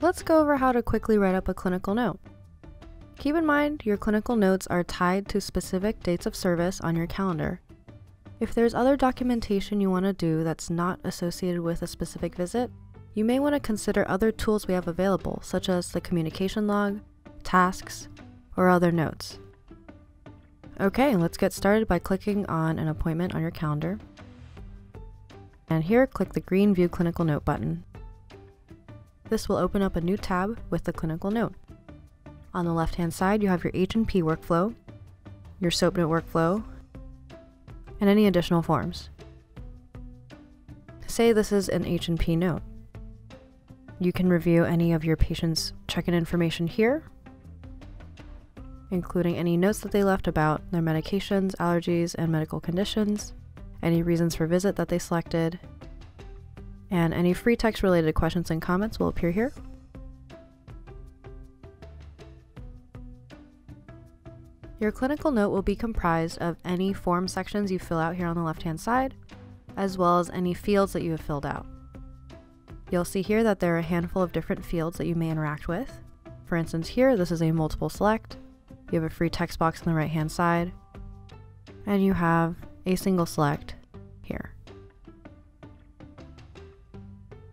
Let's go over how to quickly write up a clinical note. Keep in mind your clinical notes are tied to specific dates of service on your calendar. If there's other documentation you want to do that's not associated with a specific visit, you may want to consider other tools we have available, such as the communication log, tasks, or other notes. Okay, let's get started by clicking on an appointment on your calendar. And here, click the green View Clinical Note button. This will open up a new tab with the clinical note. On the left-hand side, you have your H&P workflow, your SOAP note workflow, and any additional forms. Say this is an H&P note. You can review any of your patient's check-in information here, including any notes that they left about their medications, allergies, and medical conditions, any reasons for visit that they selected, and any free text related questions and comments will appear here. Your clinical note will be comprised of any form sections you fill out here on the left-hand side, as well as any fields that you have filled out. You'll see here that there are a handful of different fields that you may interact with. For instance, here, this is a multiple select. You have a free text box on the right-hand side, and you have a single select here.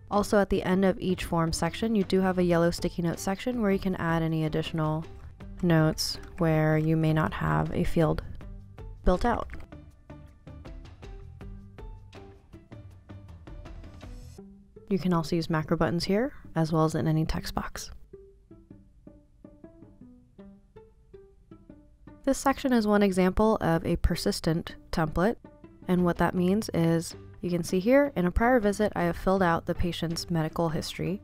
Also, at the end of each form section, you do have a yellow sticky note section where you can add any additional notes where you may not have a field built out. You can also use macro buttons here, as well as in any text box. This section is one example of a persistent template, and what that means is you can see here, in a prior visit, I have filled out the patient's medical history,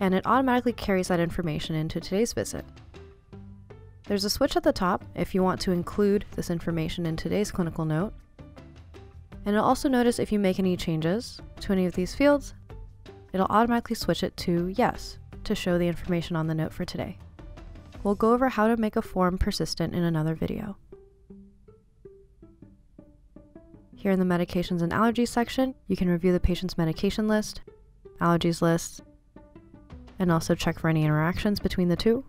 and it automatically carries that information into today's visit. There's a switch at the top if you want to include this information in today's clinical note, and you'll also notice if you make any changes to any of these fields, it'll automatically switch it to yes to show the information on the note for today. We'll go over how to make a form persistent in another video. Here in the medications and allergies section, you can review the patient's medication list, allergies list, and also check for any interactions between the two.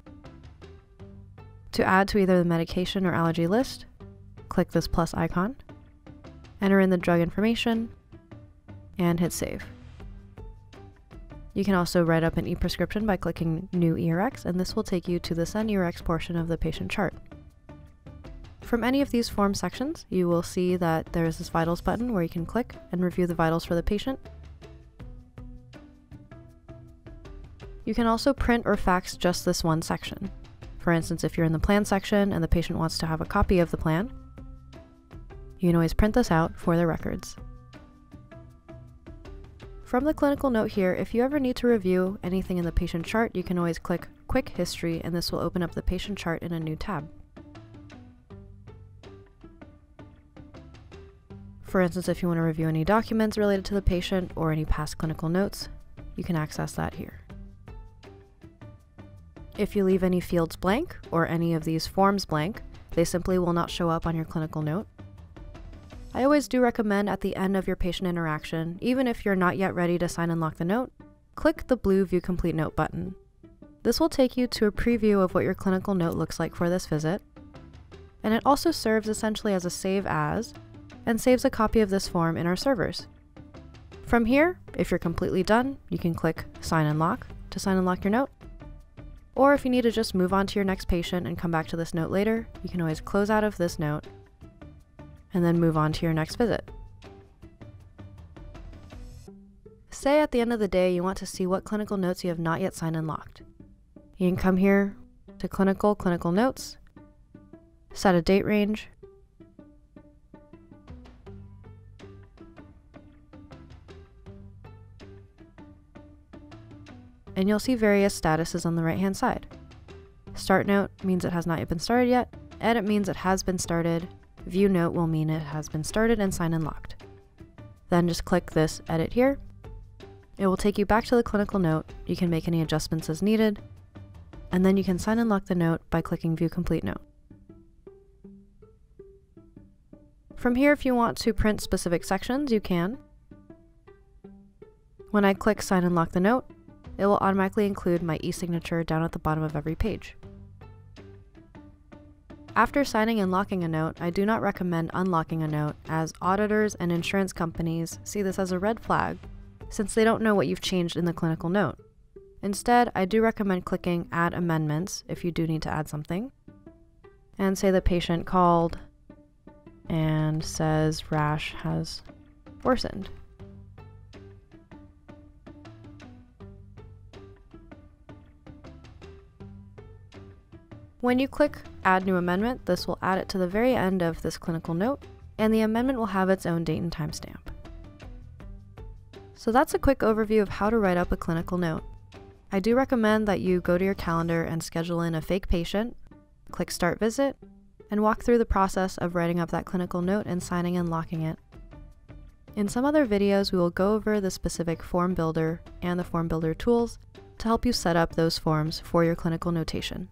To add to either the medication or allergy list, click this plus icon, enter in the drug information, and hit save. You can also write up an e-prescription by clicking New eRx, and this will take you to the Send eRx portion of the patient chart. From any of these form sections, you will see that there is this vitals button where you can click and review the vitals for the patient. You can also print or fax just this one section. For instance, if you're in the plan section and the patient wants to have a copy of the plan, you can always print this out for their records. From the clinical note here, if you ever need to review anything in the patient chart, you can always click Quick History, and this will open up the patient chart in a new tab. For instance, if you want to review any documents related to the patient or any past clinical notes, you can access that here. If you leave any fields blank or any of these forms blank, they simply will not show up on your clinical note. I always do recommend at the end of your patient interaction, even if you're not yet ready to sign and lock the note, click the blue View Complete Note button. This will take you to a preview of what your clinical note looks like for this visit, and it also serves essentially as a save as, and saves a copy of this form in our servers. From here, if you're completely done, you can click Sign and Lock to sign and lock your note. Or if you need to just move on to your next patient and come back to this note later, you can always close out of this note and then move on to your next visit. Say at the end of the day, you want to see what clinical notes you have not yet signed and locked. You can come here to Clinical Notes, set a date range, and you'll see various statuses on the right-hand side. Start note means it has not yet been started yet. Edit means it has been started. View note will mean it has been started and signed and locked. Then just click this edit here. It will take you back to the clinical note. You can make any adjustments as needed, and then you can sign and lock the note by clicking View Complete Note. From here, if you want to print specific sections, you can. When I click Sign and Lock the Note, it will automatically include my e-signature down at the bottom of every page. After signing and locking a note, I do not recommend unlocking a note, as auditors and insurance companies see this as a red flag, since they don't know what you've changed in the clinical note. Instead, I do recommend clicking Add Amendments if you do need to add something. And say the patient called and says rash has worsened. When you click Add New Amendment, this will add it to the very end of this clinical note, and the amendment will have its own date and timestamp. So that's a quick overview of how to write up a clinical note. I do recommend that you go to your calendar and schedule in a fake patient, click Start Visit, and walk through the process of writing up that clinical note and signing and locking it. In some other videos, we will go over the specific form builder and the form builder tools to help you set up those forms for your clinical notation.